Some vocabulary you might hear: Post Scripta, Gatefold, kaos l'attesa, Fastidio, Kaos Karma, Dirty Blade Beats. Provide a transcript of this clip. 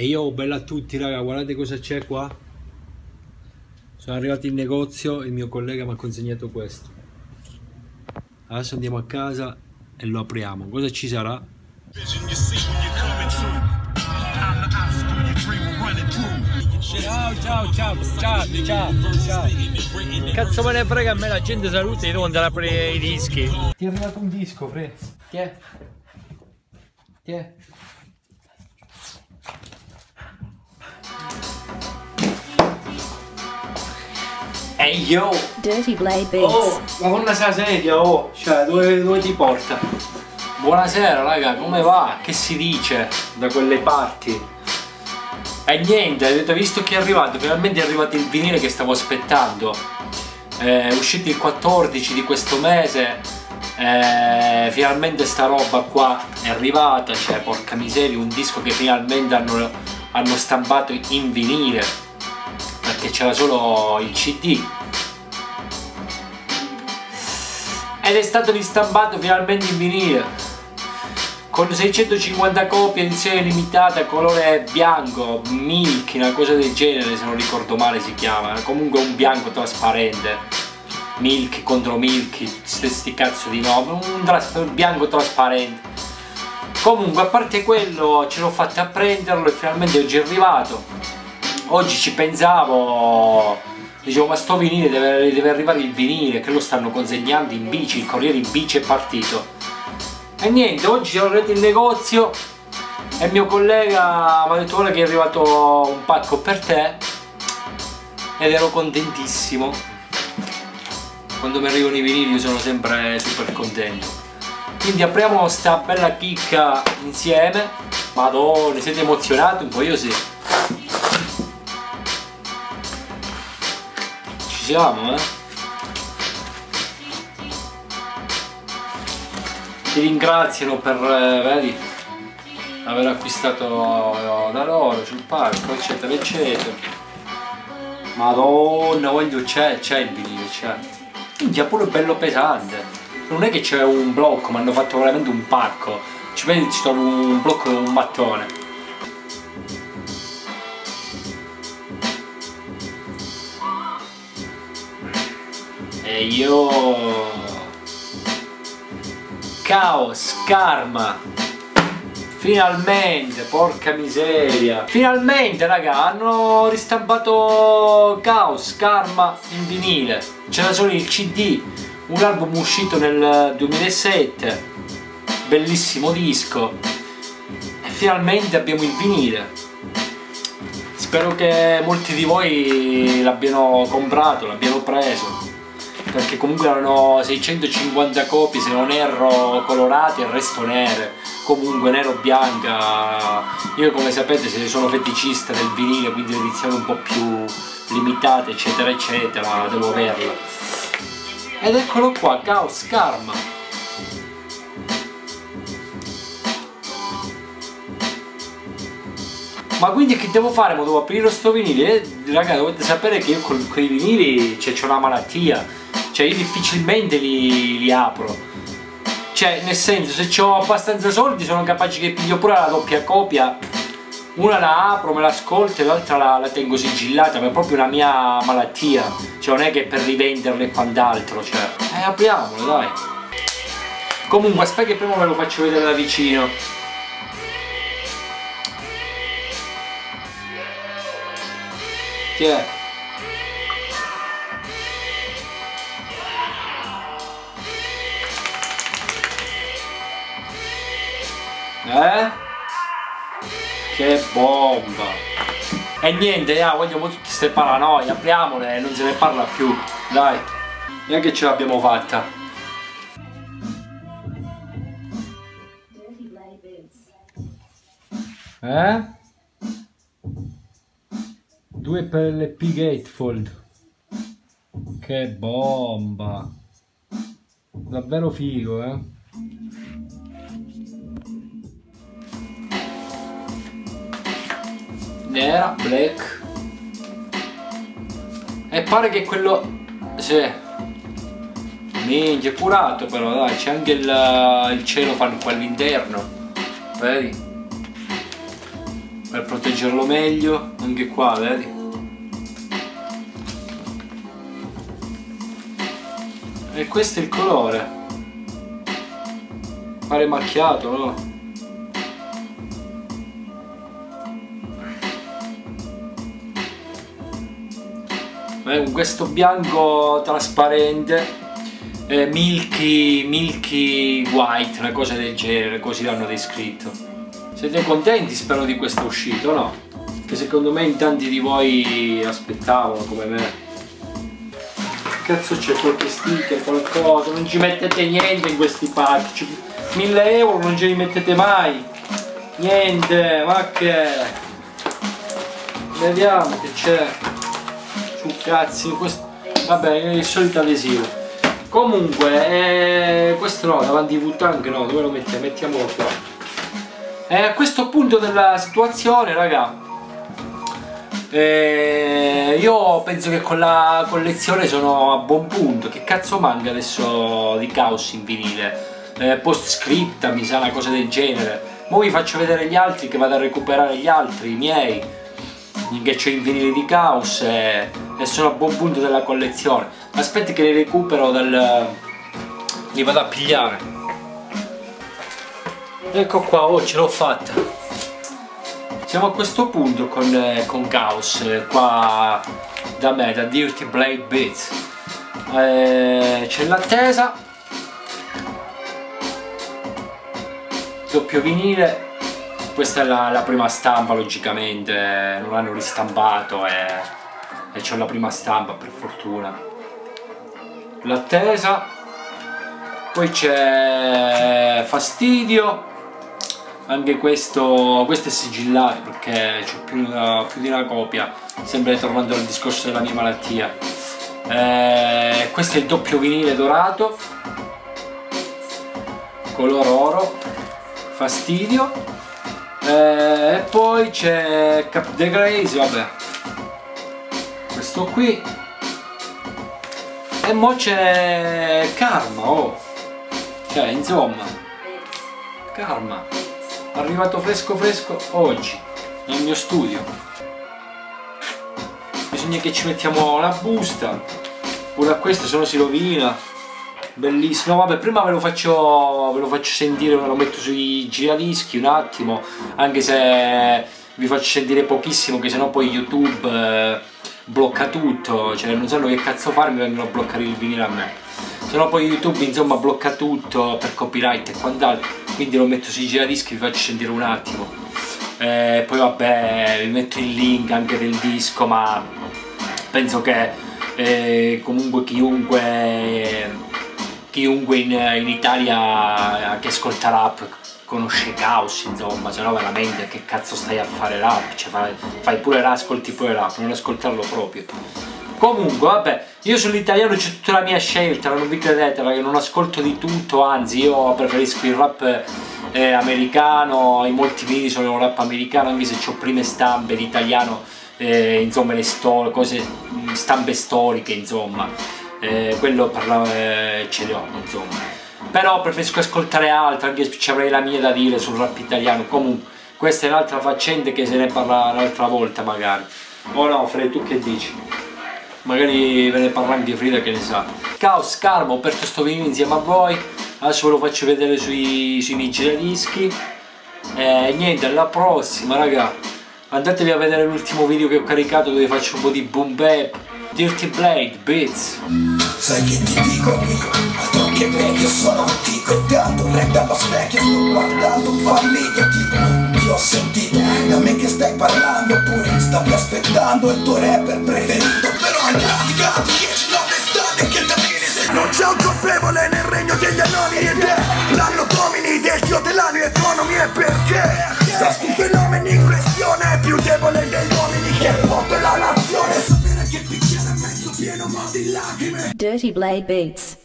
E io, bella a tutti raga, guardate cosa c'è qua. Sono arrivato in negozio, il mio collega mi ha consegnato questo. Adesso andiamo a casa e lo apriamo. Cosa ci sarà? Ciao, ciao, ciao, ciao, ciao, ciao. Cazzo me ne frega, a me la gente saluta e devo andare a aprire i dischi. Ti è arrivato un disco, Fred. Ti è? Ti è? Ehi, hey, yo! Dirty Blade Beats. Oh, ma con la sedia, oh! Cioè, dove ti porta? Buonasera, raga, come va? Che si dice da quelle parti? E niente, avete visto che è arrivato? Finalmente è arrivato il vinile che stavo aspettando. È uscito il 14 di questo mese. Finalmente sta roba qua è arrivata. Cioè, porca miseria, un disco che finalmente hanno stampato in vinile, perché c'era solo il CD ed è stato ristampato finalmente in vinile con 650 copie, edizione limitata, colore bianco milky, una cosa del genere se non ricordo male si chiama, comunque un bianco trasparente, milky contro milky, stessi cazzo di nome, un bianco trasparente. Comunque, a parte quello, ce l'ho fatta a prenderlo e finalmente oggi è arrivato. Oggi ci pensavo, dicevo, ma sto vinile deve arrivare il vinile, che lo stanno consegnando in bici, il corriere in bici è partito. E niente, oggi sono arrivato in negozio e il mio collega mi ha detto: ora che è arrivato un pacco per te. Ed ero contentissimo. Quando mi arrivano i vinili io sono sempre super contento. Quindi apriamo sta bella chicca insieme. Madonna, siete emozionati? Un po' io sì. Ti ringraziano per vedi, aver acquistato da loro sul parco, eccetera eccetera. Madonna, voglio, c'è il vinile, c'è. Quindi è pure bello pesante, non è che c'è un blocco, ma hanno fatto veramente un parco. Ci vedi, ci trovo un blocco e un mattone. E io, Kaos Karma, finalmente, porca miseria, finalmente raga, hanno ristampato Kaos Karma in vinile. C'era solo il CD, un album uscito nel 2007, bellissimo disco, e finalmente abbiamo il vinile. Spero che molti di voi l'abbiano comprato, l'abbiano preso, perché comunque erano 650 copie se non erro, colorate e il resto nere, comunque nero bianca. Io, come sapete, se sono feticista del vinile, quindi le edizioni un po' più limitate eccetera eccetera devo averla. Ed eccolo qua, Kaos Karma. Ma quindi che devo fare? Ma devo aprire sto vinile? Raga, dovete sapere che io con quei vinili c'è una malattia. Cioè, io difficilmente li apro. Cioè, nel senso, se ho abbastanza soldi sono capace che piglio pure la doppia copia. Una la apro, me l'ascolto e l'altra la tengo sigillata, ma è proprio una mia malattia. Cioè, non è che per rivenderle e quant'altro, cioè. Apriamolo, dai. Comunque, aspetta che prima ve lo faccio vedere da vicino. Chi è? Che bomba! E niente, vogliamo tutte queste paranoie, apriamole e non se ne parla più, dai. Neanche ce l'abbiamo fatta. Due PLP gatefold. Che bomba! Davvero figo, nera, black, e pare che quello minchia, è curato però, dai, c'è anche il celofan qua all'interno, vedi? per proteggerlo meglio, anche qua, vedi? E questo è il colore, pare macchiato, no? Con questo bianco trasparente, milky white, una cosa del genere, così l'hanno descritto. Siete contenti, spero, di questa uscita, no? Che secondo me in tanti di voi aspettavano, come me. Cazzo, c'è qualche sticker, qualcosa, non ci mettete niente in questi pacchi, 1000 euro non ce li mettete mai, niente, ma che... Vediamo che c'è, su cazzi, questo... vabbè, è il solito adesivo. Comunque, questo no, davanti ai V-Tank no, dove lo mettiamo? Mettiamolo qua. A questo punto della situazione, raga, io penso che con la collezione sono a buon punto. Che cazzo manca adesso di Kaos in vinile? Post scripta, mi sa, una cosa del genere. Mo vi faccio vedere gli altri, che vado a recuperare gli altri, i miei, che c'ho in vinile di Kaos, e sono a buon punto della collezione. Aspetti che li recupero li vado a pigliare. Ecco qua, oh, ce l'ho fatta. Siamo a questo punto con Kaos, qua da me, da Dirty Blade Beats. C'è l'attesa, doppio vinile. Questa è la prima stampa, logicamente non l'hanno ristampato, e c'ho la prima stampa, per fortuna. L'attesa, poi c'è fastidio. Anche questo è sigillato perché c'ho più di una copia, sempre tornando al discorso della mia malattia. Questo è il doppio vinile dorato, color oro, fastidio. E poi c'è Cap de Grace, vabbè, questo qui. E mo c'è Karma, oh, cioè insomma, Karma. Arrivato fresco fresco oggi nel mio studio. Bisogna che ci mettiamo la busta pure a questo, se no si rovina. Bellissimo. No, vabbè, prima ve lo faccio sentire, ve lo metto sui giradischi un attimo, anche se vi faccio sentire pochissimo, che sennò poi YouTube blocca tutto, cioè non sanno che cazzo farmi, vengono a bloccare il vinile a me, sennò poi YouTube insomma blocca tutto per copyright e quant'altro. Quindi lo metto sui giradischi, vi faccio sentire un attimo, poi vabbè vi metto il link anche del disco, ma penso che comunque chiunque in Italia che ascolta rap conosce Kaos, insomma, se no veramente che cazzo stai a fare rap, cioè fai pure rap, ascolti pure rap, non ascoltarlo proprio. Comunque vabbè, io sull'italiano c'è tutta la mia scelta, non vi credete perché non ascolto di tutto, anzi io preferisco il rap americano, in molti video sono un rap americano, anche se ho prime stampe di italiano, insomma le cose, stampe storiche, insomma, quello ce le ho, insomma. Però preferisco ascoltare altro, anche se ci avrei la mia da dire sul rap italiano, comunque questa è un'altra faccenda che se ne parla un'altra volta magari. Oh no, Fred, tu che dici? Magari ve ne parla anche Frida, che ne sa. Kaos Karma, ho aperto sto video insieme a voi, adesso ve lo faccio vedere sui miei giradischi. Niente, alla prossima raga, andatevi a vedere l'ultimo video che ho caricato dove faccio un po' di boom bap, Dirty Blade Beats. Sai che ti dico amico, a te che vecchio sono antico, tanto prendo allo specchio, sto guardando un fallito tipo, ti ho sentito, da me che stai parlando, oppure stavi aspettando il tuo rapper preferito. Non c'è un colpevole nel regno degli anonimi ed è l'anno domini del dio dell'anno economia, perché questi fenomeni in questione è più debole degli uomini che fonde la nazione. Sapere che il bicchiere è mezzo pieno ma di lacrime. Dirty Blade Beats.